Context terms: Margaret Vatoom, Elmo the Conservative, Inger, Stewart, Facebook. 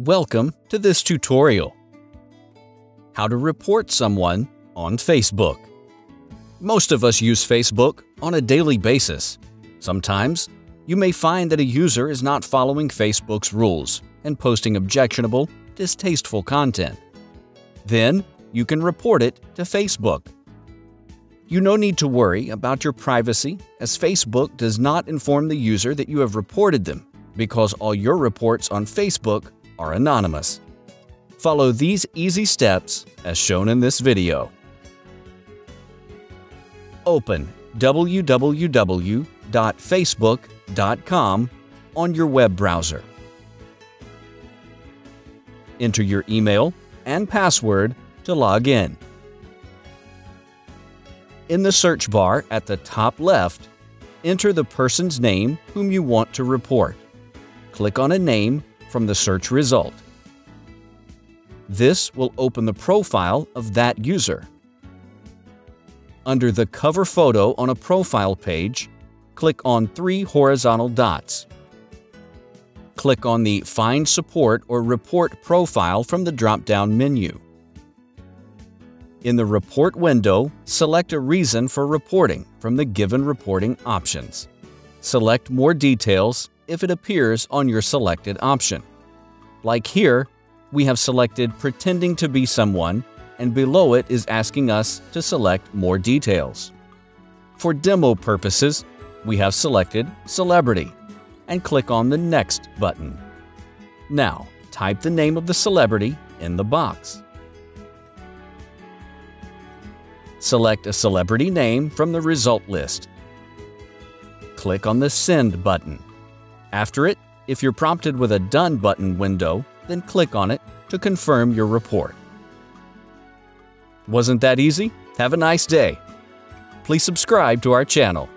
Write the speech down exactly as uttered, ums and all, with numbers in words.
Welcome to this tutorial. How to report someone on Facebook. Most of us use Facebook on a daily basis. Sometimes you may find that a user is not following Facebook's rules and posting objectionable, distasteful content. Then you can report it to Facebook. You no need to worry about your privacy, as Facebook does not inform the user that you have reported them, because all your reports on Facebook are anonymous. Follow these easy steps as shown in this video. Open w w w dot facebook dot com on your web browser. Enter your email and password to log in. In the search bar at the top left, enter the person's name whom you want to report. Click on a name from the search result. This will open the profile of that user. Under the cover photo on a profile page, click on three horizontal dots. Click on the Find Support or Report Profile from the drop-down menu. In the Report window, select a reason for reporting from the given reporting options. Select More Details if it appears on your selected option. Like here, we have selected Pretending to be Someone, and below it is asking us to select More Details. For demo purposes, we have selected Celebrity, and click on the Next button. Now, type the name of the celebrity in the box. Select a celebrity name from the result list. Click on the Send button. After it, if you're prompted with a Done button window, then click on it to confirm your report. Wasn't that easy? Have a nice day. Please subscribe to our channel.